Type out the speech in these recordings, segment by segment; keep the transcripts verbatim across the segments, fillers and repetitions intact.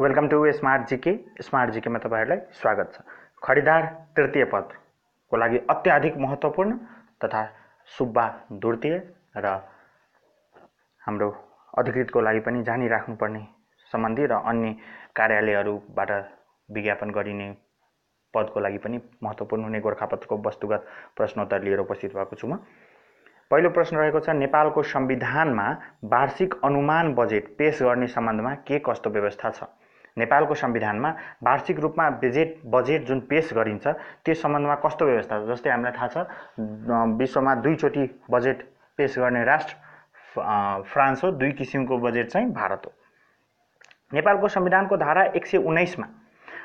Welcome to smart GK smart जीकेमा तपाईहरुलाई स्वागत छ। खरिदार तृतीय पद को लागि अत्याधिक महत्त्वपूर्ण तथा सुब्बा द्वितीय र हाम्रो अधिकृतको लागि पनि जानी राख्नुपर्ने सम्बन्धी र अन्य कार्यालयहरुबाट विज्ञापन गरिने पदको लागि पनि महत्त्वपूर्ण हुने गोरखापत्रको वस्तुगत प्रश्नोत्तर लिएर उपस्थित भएको छु। म पहिलो प्रश्न रहेको छ, नेपालको संविधानमा वार्षिक अनुमान बजेट पेश गर्ने सम्बन्धमा के कस्तो व्यवस्था छ? नेपालको संविधानमा वार्षिक रूपमा बजेट बजेट जुन पेश गरिन्छ त्यो सम्बन्धमा कस्तो व्यवस्था छ? जस्तै हामीलाई थाहा छ विश्वमा दुई चोटी बजेट पेश गर्ने राष्ट्र फ्रान्स हो, दुई किसिमको बजेट चाहिँ भारत हो। नेपालको संविधानको धारा एक सय उन्नाइस मा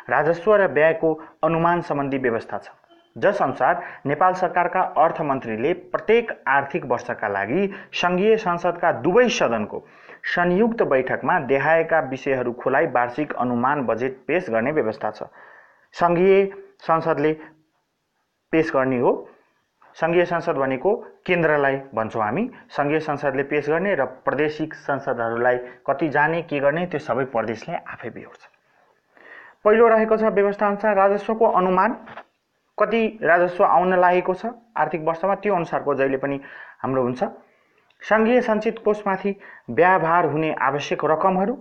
राजस्व र व्ययको अनुमान सम्बन्धी व्यवस्था छ, जस अनुसार नेपाल सरकारका अर्थमन्त्रीले प्रत्येक आर्थिक वर्षका लागि संघीय संसदका दुवै सदनको संयुक्त बैठकमा देखाएका विषयहरू खुलाई वार्षिक अनुमान बजेट पेश गर्ने व्यवस्था छ। संघीय संसदले पेश गर्ने हो, संघीय संसद भनेको केन्द्रलाई भन्छौँ हामी। संघीय संसदले पेश गर्ने र प्रादेशिक संसदहरूलाई कति जाने के गर्ने त्यो सबै प्रदेशले आफै बिहोर्छ। पहिलो रहेको छ व्यवस्था अनुसार राजस्वको अनुमान कति राजस्व आउन लागेको छ आर्थिक वर्षमा त्यो अनुसारको जहिले पनि हाम्रो हुन्छ। संघीय सञ्चित कोषमाथि व्यवहार हुने आवश्यक रकमहरू,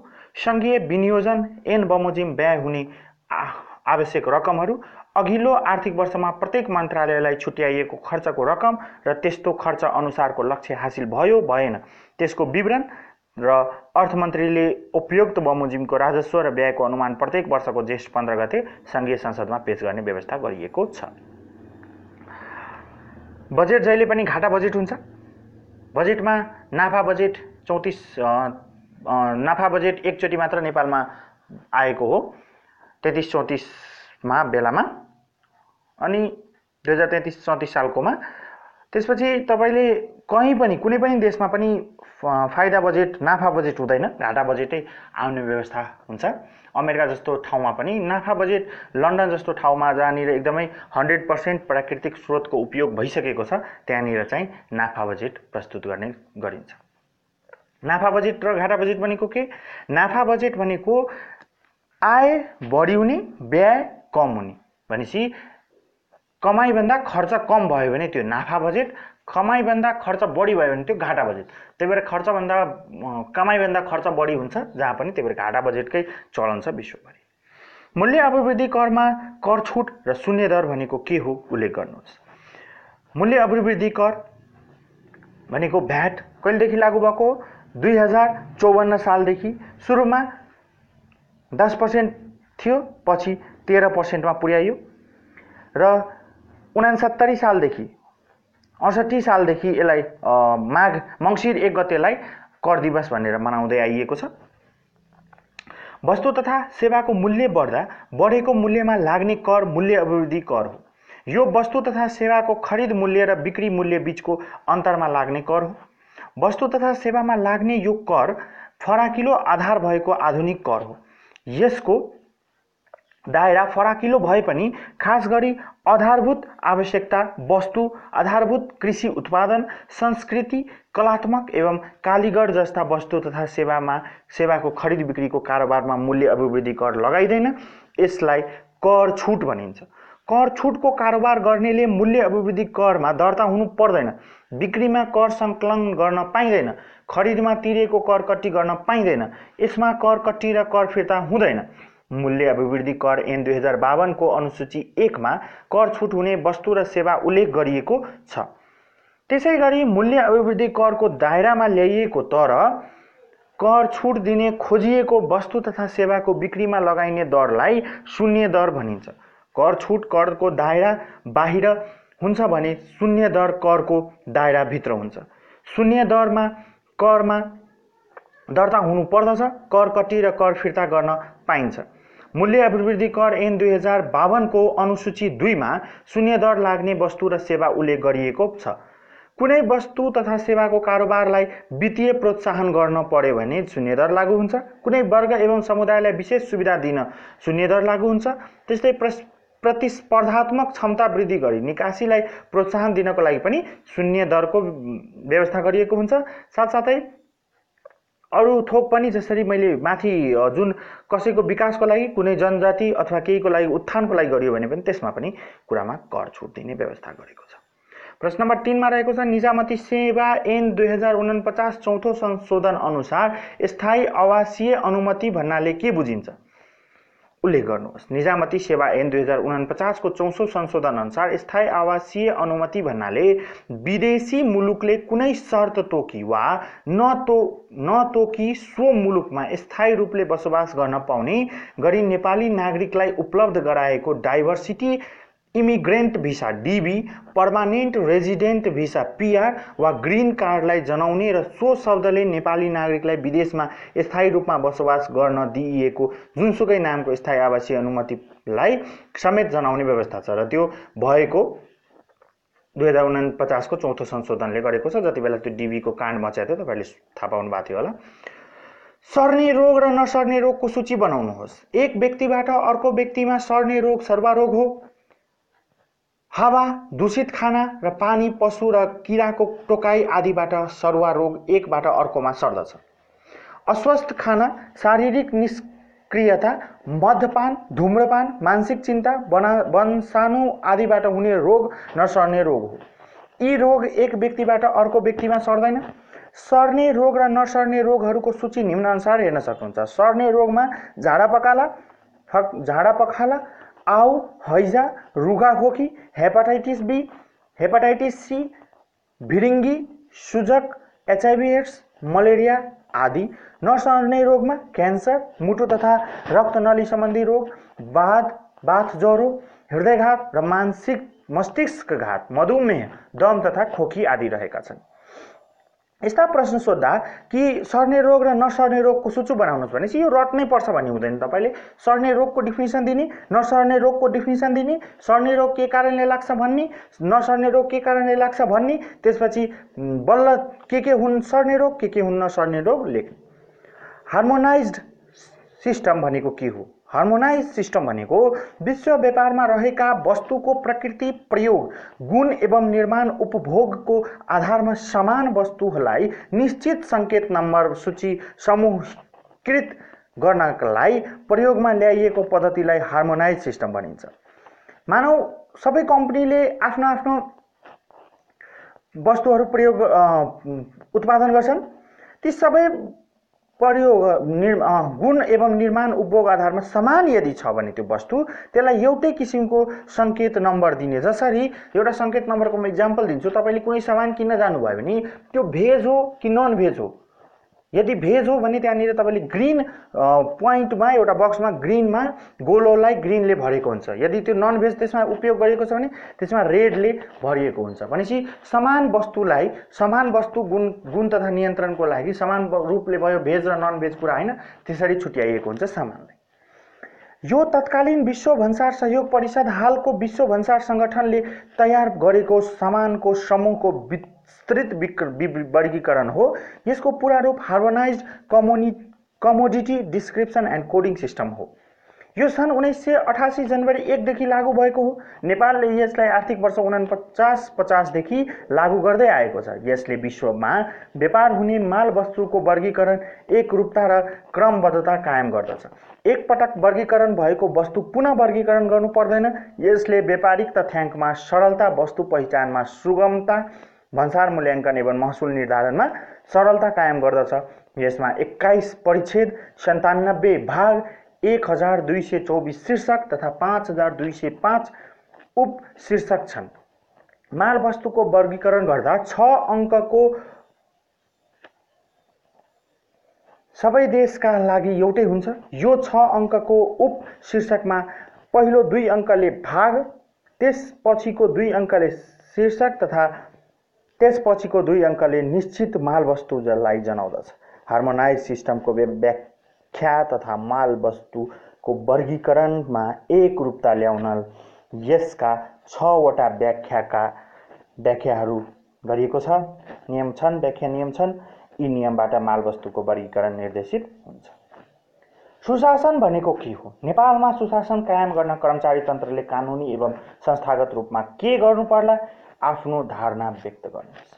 संघीय विनियोजन एन बमोजिम व्यय हुने आवश्यक रकमहरू, अघिल्लो आर्थिक वर्षमा प्रत्येक मन्त्रालयलाई छुट्याइएको खर्चको रकम र त्यस्तो खर्च अनुसारको लक्ष्य हासिल भयो भएन त्यसको विवरण र अर्थमन्त्रीले उपयुक्त बमोजिमको राजस्व र व्ययको अनुमान प्रत्येक वर्षको जेष्ठ पन्ध्र गते संघीय संसदमा पेश गर्ने व्यवस्था गरिएको छ। बजेट जहिले पनि घाटा बजेट हुन्छ। बजेटमा नाफा बजेट चौतिस नाफा बजेट एकचोटि मात्र नेपालमा आएको हो तेत्तिस चौतिसमा बेलामा अनि दुई हजार तेत्तिस चौतिस सालकोमा। त्यसपछि तपाईले कहीँ पनि कुनै पनि देशमा पनि फाइदा बजेट नाफा बजेट हुँदैन, घाटा बजेटै आउने व्यवस्था हुन्छ। अमेरिका जस्तो ठाउँमा पनि नाफा बजेट, लन्डन जस्तो ठाउँमा जहाँनिर एकदमै हन्ड्रेड पर्सेंट प्राकृतिक स्रोतको उपयोग भइसकेको छ त्यहाँनिर चाहिँ नाफा बजेट प्रस्तुत गर्ने गरिन्छ। नाफा बजेट र घाटा बजेट भनेको के? नाफा बजेट भनेको आय बढी हुने व्यय कम हुने, भनेपछि कमाइभन्दा खर्च कम भयो भने त्यो नाफा बजेट, कमाइभन्दा खर्च बढी भयो भने त्यो घाटा बजेट। त्यही भएर खर्चभन्दा कमाइभन्दा खर्च बढी हुन्छ जहाँ पनि, त्यही भएर घाटा बजेटकै चलन छ विश्वभरि। मूल्य अभिवृद्धि करमा कर छुट र शून्य दर भनेको के हो उल्लेख गर्नुहोस्। मूल्य अभिवृद्धि कर भनेको भ्याट कहिलेदेखि लागू भएको? दुई हजार चौवन्न सालदेखि। सुरुमा दस पर्सेंट थियो, पछि तेह्र पर्सेंटमा पुर्याइयो र उनासत्तरी सालदेखि अठसट्ठी सालदेखि यसलाई माघ मङ्सिर एक गतेलाई कर दिवस भनेर मनाउँदै आइएको छ। वस्तु तथा सेवाको मूल्य बढ्दा बढेको मूल्यमा लाग्ने कर मूल्य अभिवृद्धि कर हो। यो वस्तु तथा सेवाको खरिद मूल्य र बिक्री मूल्य बीचको अन्तरमा लाग्ने कर हो। वस्तु तथा सेवामा लाग्ने यो कर फराकिलो आधार भएको आधुनिक कर हो। यसको दायरा फराकिलो भए पनि खास गरी आधारभूत आवश्यकता वस्तु, आधारभूत कृषि उत्पादन, संस्कृति, कलात्मक एवं कालीगर जस्ता वस्तु तथा सेवामा सेवाको खरिद बिक्रीको कारोबारमा मूल्य अभिवृद्धि कर लगाइदैन, यसलाई कर छुट भनिन्छ। कर छुटको कारोबार गर्नेले मूल्य अभिवृद्धि करमा दर्ता हुनु पर्दैन, बिक्रीमा कर सङ्कलन गर्न पाइँदैन, खरिदमा तिरेको कर कट्टी गर्न पाइँदैन, यसमा कर कट्टी र कर फिर्ता हुँदैन। मूल्य अभिवृद्धि कर ऐन दुई हजार बावन को अनुसूची एक में कर छूट हुने वस्तु र सेवा उल्लेख गरिएको छ। त्यसै गरी मूल्य अभिवृद्धि कर को दायरा में ल्याइएको तर कर छूट दिने खोजिएको वस्तु तथा सेवा को बिक्री में लगाइने दरलाई शून्य दर भनिन्छ। कर छूट कर को दायरा बाहिर हुन्छ भने शून्य दर कर को दायरा भित्र हुन्छ। शून्य दरमा करमा दर्ता हुनु पर्दछ, कर कटी र कर फिर्ता गर्न पाइन्छ। मूल्य अभिवृद्धि कर ऐन दुई हजार बावन को अनुसूची दुई में शून्य दर लाग्ने वस्तु र सेवा उल्लेख गरिएको छ। कुनै वस्तु तथा सेवाको कारोबारलाई वित्तीय प्रोत्साहन गर्न पर्यो भने शून्य दर लागू हुन्छ। कुनै वर्ग एवं समुदायलाई विशेष सुविधा दिन शून्य दर लागू हुन्छ। त्यस्तै प्रतिस्पर्धात्मक क्षमता वृद्धि गरी निकासीलाई प्रोत्साहन दिनको लागि पनि शून्य दरको व्यवस्था गरिएको हुन्छ। साथसाथै अरु थोक पनि जसरी मैले माथि जुन कसैको विकासको लागि कुनै जनजाति अथवा केहीको लागि उत्थानको लागि गरियो भने पनि त्यसमा पनि कुरामा कर छुट दिने व्यवस्था गरेको छ। प्रश्न नम्बर तीन मा रहेको छ निजामती सेवा ऐन दुई हजार उनन्चास चौथो संशोधन अनुसार स्थायी आवासीय अनुमति भन्नाले के बुझिन्छ? उल्लेख गर्नुहोस्। निजामती सेवा ऐन दुई हजार उनन्चास को चौथो संशोधन अनुसार स्थायी आवासीय अनुमति भन्नाले विदेशी मुलुकले कुनै शर्त तोकी वा न तो न तोकी सो मुलुकमा स्थायी रूपले बसोबास गर्न पाउने गरी नेपाली नागरिकलाई उपलब्ध गराएको diversity immigrant visa DV, permanent resident visa PR वा ग्रीन कार्डलाई जनाउने र सो शब्दले नेपाली नागरिकलाई विदेशमा स्थायी रूपमा बसोबास गर्न दिइएको जुनसुकै नामको स्थायी आवासीय अनुमतिलाई समेत जनाउने व्यवस्था छ र त्यो भएको दुई हजार उनन्चास को चौथो संशोधनले गरेको छ। जति बेला त्यो डीबी को काण्ड मचाएको थियो तपाईहरुले थाहा पाउनु भएको थियो होला। सर्ने रोग र नसर्ने रोगको सूची बनाउनुहोस्। एक व्यक्तिबाट अर्को व्यक्तिमा सर्ने रोग सर्वारोग हो। हावा, दूषित खाना र पानी, पशु र किराको टोकाई आदिबाट सरुवा रोग एकबाट अर्कोमा सर्दछ। अस्वस्थ खाना, शारीरिक निष्क्रियता, मद्यपान, धूम्रपान, मानसिक चिन्ता, वंशाणु आदिबाट हुने रोग नसर्ने रोग हो। यी रोग एक व्यक्तिबाट अर्को व्यक्तिमा सर्दैन। सर्ने रोग र नसर्ने रोगहरूको सूची निम्नानुसार हेर्न सक्नुहुन्छ। सर्ने रोगमा झाडा पखाला, झाडा पखाला, आउ, हैजा, रुगाखोकी, हेपाटाइटिस बी, हेपाटाइटिस सी, भिरिङ्गी, सुजक, एचआईभी एड्स, मलेरिया आदि। नसर्ने रोगमा क्यान्सर, मुटु तथा रक्तनली सम्बन्धी रोग, बाथ बाथ ज्वरो, हृदयघात र मानसिक मस्तिष्क घात, मधुमेह, दम तथा खोकी आदि रहेका छन्। यस्ता प्रश्न सोध्दा कि सर्ने रोग र नसर्ने रोगको सूची बनाउनुस् भनेपछि यो रट्नै पर्छ भन्ने हुँदैन। तपाईले सर्ने रोगको डेफिनिसन दिने, नसर्ने रोगको डेफिनिसन दिने, सर्ने रोग के कारणले लाग्छ भन्ने, नसर्ने रोग के कारणले लाग्छ भन्ने, त्यसपछि बल्ल के के हुन् सर्ने रोग, के के हुन् नसर्ने रोग लेख्नु। हार्मोनाइज्ड सिस्टम भनेको के हो? हार्मोनाइज सिस्टम भनेको विश्व व्यापारमा रहेका वस्तुको प्रकृति, प्रयोग, गुण एवं निर्माण उपभोगको आधारमा समान वस्तुहरूलाई निश्चित सङ्केत नम्बर सूची समूहीकृत गर्नका लागि प्रयोगमा ल्याइएको पद्धतिलाई हार्मोनाइज सिस्टम भनिन्छ। मानौ सबै कम्पनीले आफ्नो आफ्नो वस्तुहरू प्रयोग उत्पादन गर्छन्। ती सबै प्रयोग निर्मा गुण एवं निर्माण उपभोग आधारमा समान यदि छ भने त्यो वस्तु त्यसलाई एउटै किसिमको संकेत नम्बर दिने। जसरी एउटा संकेत नम्बरको म एक्जाम्पल दिन्छु। तपाईले कुनै सामान किन्न जानुभयो भने त्यो भेज हो कि नन भेज हो, यदि भेज हो भने त्यहाँनिर तपाईले ग्रीन प्वाइन्टमा एउटा बक्समा ग्रीनमा गोलोलाई ग्रीनले भरेको हुन्छ। यदि त्यो नन भेज त्यसमा उपयोग गरेको छ भने त्यसमा रेडले भरिएको हुन्छ। भनेपछि समान वस्तुलाई समान वस्तु गुण गुण तथा नियन्त्रणको लागि समान रूपले भयो भेज र नन भेज कुरा हैन, त्यसरी छुट्याइएको हुन्छ सामानलाई। यो तत्कालीन विश्व भन्सार सहयोग परिषद हालको विश्व भन्सार संगठनले तयार गरेको सामानको समूहको विस्तृत वर्गीकरण हो। यसको पूरा रूप harmonised commodity description and coding system हो। यो सन् उन्नाइस सय अठासी जनवरी एक देखि लागू भएको हो। नेपालले यसलाई आर्थिक वर्ष उनन्पचास पचास देखि लागू गर्दै आएको छ। यसले विश्वमा व्यापार हुने माल वस्तुको वर्गीकरण, एकरूपता र क्रमबद्धता कायम गर्दछ। एकपटक वर्गीकरण भएको वस्तु पुनः वर्गीकरण गर्नु पर्दैन। यसले व्यापारिक तथ्याङ्कमा सरलता, वस्तु पहिचानमा सुगमता, भन्सार मूल्याङ्कन एवं महसुल निर्धारणमा सरलता कायम गर्दछ। यसमा एक्काइस परिच्छेद, सन्तानब्बे भाग, एक हजार दुई सय चौबिस शीर्षक तथा पाँच हजार दुई सय पाँच उप शीर्षक छन्। मालवस्तुको वर्गीकरण गर्दा छ अङ्कको सबै देशका लागि एउटै हुन्छ। यो छ अङ्कको उप शीर्षकमा पहिलो दुई अङ्कले भाग, त्यसपछिको दुई अङ्कले शीर्षक तथा त्यसपछिको दुई अङ्कले निश्चित मालवस्तुलाई जनाउँदछ। हार्मोनाइज सिस्टमको व्याख्या तथा मालवस्तुको वर्गीकरणमा एकरूपता ल्याउन यसका छवटा व्याख्याका व्याख्याहरू गरिएको छ। नियम छन्, व्याख्या नियम छन्। यी नियमबाट मालवस्तुको वर्गीकरण निर्देशित हुन्छ। सुशासन भनेको के हो? नेपालमा सुशासन कायम गर्न कर्मचारी तन्त्रले कानुनी एवं संस्थागत रूपमा के गर्नुपर्ला? आफ्नो धारणा व्यक्त गर्नुहोस्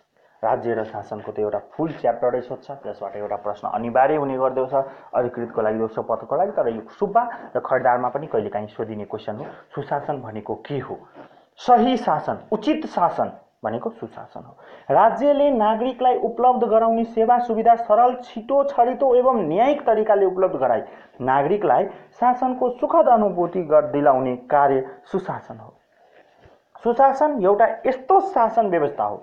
राज्य र शासनको त्यो एउटा फुल च्याप्टर सोध्छ, त्यसबाट एउटा प्रश्न अनिवार्य हुने गर्दछ अधिकृतको लागि दोस्रो पदको लागि। तर यो सुब्बा र खरिदारमा पनि कहिलेकाहीँ सोधिने क्वेशन हो। सुशासन भनेको के हो? सही शासन, उचित शासन भनेको सुशासन हो। राज्यले नागरिकलाई उपलब्ध गराउने सेवा सुविधा सरल, छिटो, छरितो एवं न्यायिक तरिकाले उपलब्ध गराई नागरिकलाई शासनको सुखद अनुभूति दिलाउने कार्य सुशासन हो। सुशासन एउटा यस्तो शासन व्यवस्था हो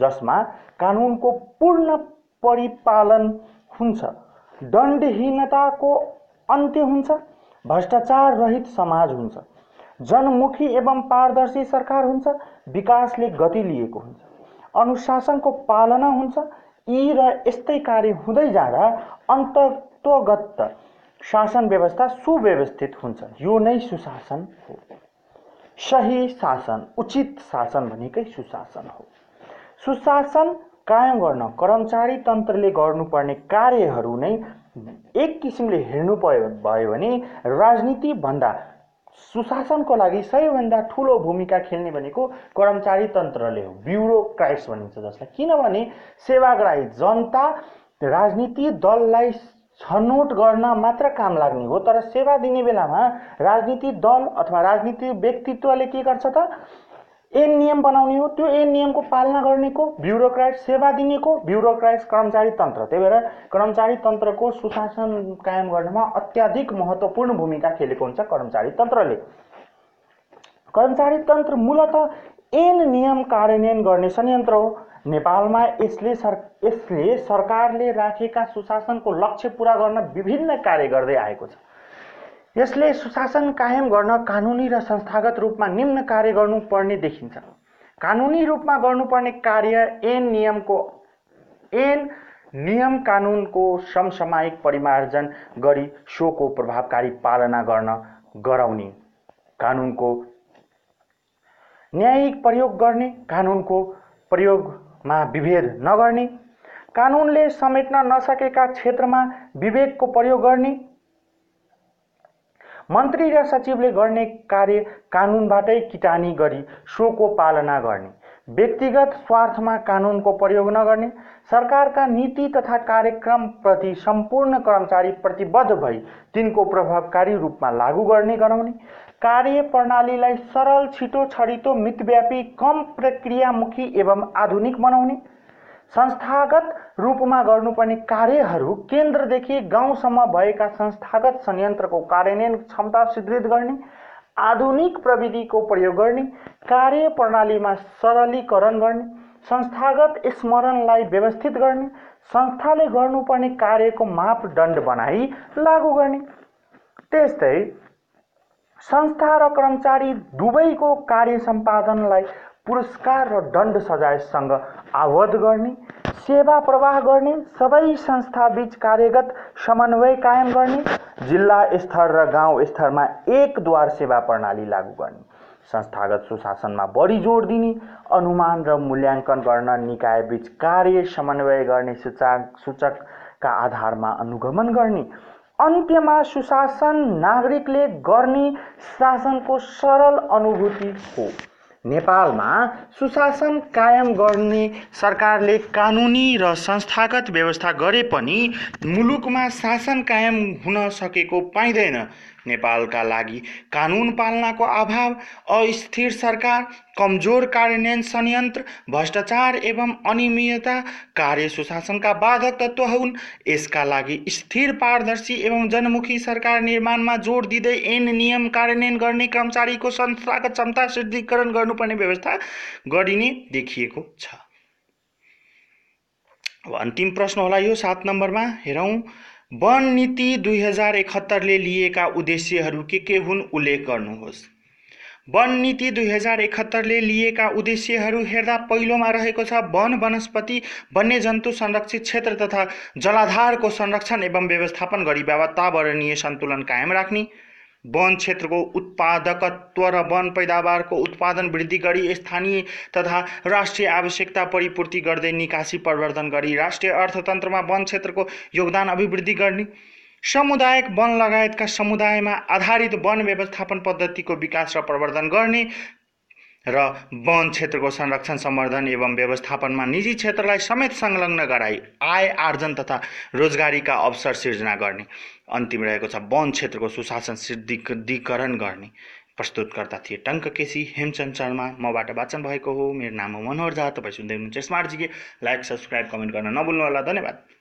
जसमा कानूनको पूर्ण परिपालन हुन्छ, दण्डहीनताको अन्त्य हुन्छ, भ्रष्टाचार रहित समाज हुन्छ, जनमुखी एवं पारदर्शी सरकार हुन्छ, विकासले गति लिएको हुन्छ, अनुशासनको पालना हुन्छ। यी र यस्तै कार्य हुँदै जाँदा अन्तर्गत शासन व्यवस्था सुव्यवस्थित हुन्छ। यो नै सुशासन हो। सही शासन, उचित शासन भनेकै सुशासन हो। सुशासन कायम गर्न कर्मचारी तन्त्रले गर्नुपर्ने कार्यहरू नै एक किसिमले हेर्नु भयो भने राजनीति भन्दा सुशासनको लागि सबैभन्दा ठूलो भूमिका खेल्ने भनेको कर्मचारी तन्त्रले हो। ब्युरोक्रेट्स भनिन्छ जसलाई, किनभने सेवाग्राही जनता राजनीति दललाई छनौट गर्न मात्र काम लाग्ने हो। तर सेवा दिने बेलामा राजनीति दल अथवा राजनीति व्यक्तित्वले के गर्छ त, ऐन नियम बनाउने हो, त्यो ऐन नियमको पालना गर्नेको ब्युरोक्रेट, सेवा दिनेको ब्युरोक्रेट्स कर्मचारी तन्त्र। त्यही भएर कर्मचारी तन्त्रको सुशासन कायम गर्नमा अत्याधिक महत्त्वपूर्ण भूमिका खेलेको हुन्छ कर्मचारी तन्त्रले। कर्मचारी तन्त्र मूलतः ऐन नियम कार्यान्वयन गर्ने संयन्त्र हो। नेपालमा यसले सर यसले सरकारले राखेका सुशासनको लक्ष्य पुरा गर्न विभिन्न कार्य गर्दै आएको छ। यसले सुशासन कायम गर्न कानुनी र संस्थागत रूपमा निम्न कार्य गर्नुपर्ने देखिन्छ। कानुनी रूपमा गर्नुपर्ने कार्य ऐन नियमको ऐन नियम कानुनको समसामयिक परिमार्जन गरी सोको प्रभावकारी पालना गर्न गराउने, कानुनको न्यायिक प्रयोग गर्ने, कानुनको प्रयोगमा विभेद नगर्ने, कानुनले समेट्न नसकेका क्षेत्रमा विवेकको प्रयोग गर्ने, मन्त्री र सचिवले गर्ने कार्य कानुनबाटै किटानी गरी सोको पालना गर्ने, व्यक्तिगत स्वार्थमा कानुनको प्रयोग नगर्ने, सरकारका नीति तथा कार्यक्रमप्रति सम्पूर्ण कर्मचारी प्रतिबद्ध भई तिनको प्रभावकारी रूपमा लागू गर्ने गराउने, कार्य प्रणालीलाई सरल, छिटो, छरितो, मितव्यापी, कम प्रक्रियामुखी एवं आधुनिक बनाउने। संस्थागत रूपमा गर्नुपर्ने कार्यहरू केन्द्रदेखि गाउँसम्म भएका संस्थागत संयन्त्रको कार्यान्वयन क्षमता सुदृढ गर्ने, आधुनिक प्रविधिको प्रयोग गर्ने, कार्य प्रणालीमा सरलीकरण गर्ने, संस्थागत स्मरणलाई व्यवस्थित गर्ने, संस्थाले गर्नुपर्ने कार्यको मापदण्ड बनाई लागू गर्ने। त्यस्तै संस्था र कर्मचारी दुवैको कार्य सम्पादनलाई पुरस्कार र दण्ड सजायसँग आवद्ध गर्ने, सेवा प्रवाह गर्ने, सबै संस्थाबीच कार्यगत समन्वय कायम गर्ने, जिल्ला स्तर र गाउँ स्तरमा एक द्वार सेवा प्रणाली लागू गर्ने, संस्थागत सुशासनमा बढी जोड दिने, अनुमान र मूल्याङ्कन गर्न निकायबीच कार्य समन्वय गर्ने, सूचक सूचकका आधारमा अनुगमन गर्ने। अन्त्यमा सुशासन नागरिकले गर्ने शासनको सरल अनुभूति हो। नेपालमा सुशासन कायम गर्ने सरकारले कानुनी र संस्थागत व्यवस्था गरे पनि मुलुकमा शासन कायम हुन सकेको पाइँदैन। नेपालका लागि कानुन पालनाको अभाव, अस्थिर सरकार, कमजोर कार्यान्वयन संयन्त्र, भ्रष्टाचार एवं अनियमितता कार्य सुशासनका बाधक तत्त्व हुन्। यसका लागि स्थिर, पारदर्शी एवं जनमुखी सरकार निर्माणमा जोड दिँदै ऐन नियम कार्यान्वयन गर्ने, कर्मचारीको संस्थागत क्षमता सुदृढीकरण गर्नुपर्ने व्यवस्था गरिने देखिएको छ। अब अन्तिम प्रश्न होला यो सात नम्बरमा, हेरौँ वन नीति दुई हजार एकहत्तरले लिएका उद्देश्यहरू के के हुन् उल्लेख गर्नुहोस्। वन नीति दुई हजार एकहत्तरले लिएका उद्देश्यहरू हेर्दा पहिलोमा रहेको छ वन वनस्पति वन्यजन्तु संरक्षित क्षेत्र तथा जलाधारको संरक्षण एवं व्यवस्थापन गरी वातावरणीय सन्तुलन कायम राख्ने, वन क्षेत्रको उत्पादकत्व र वन पैदावारको उत्पादन वृद्धि गरी स्थानीय तथा राष्ट्रिय आवश्यकता परिपूर्ति गर्दै निकासी प्रवर्धन गरी राष्ट्रिय अर्थतन्त्रमा वन क्षेत्रको योगदान अभिवृद्धि गर्ने, सामुदायिक वन लगायतका समुदायमा आधारित वन व्यवस्थापन पद्धतिको विकास र प्रवर्धन गर्ने, र वन क्षेत्रको संरक्षण संवर्धन एवं व्यवस्थापनमा निजी क्षेत्रलाई समेत संलग्न गराई आय आर्जन तथा रोजगारीका अवसर सिर्जना गर्ने। अन्तिम रहेको छ वन क्षेत्रको सुशासन सिद्धिकरण गर्ने। प्रस्तुतकर्ता थिए टङ्क केसी हेमचन्द शर्मा। मबाट वाचन भएको हो। मेरो नाम हो मनोहर झा। तपाईँ सुन्दै हुनुहुन्छ smart GK. Like subscribe comment गर्न नभुल्नु होला। धन्यवाद।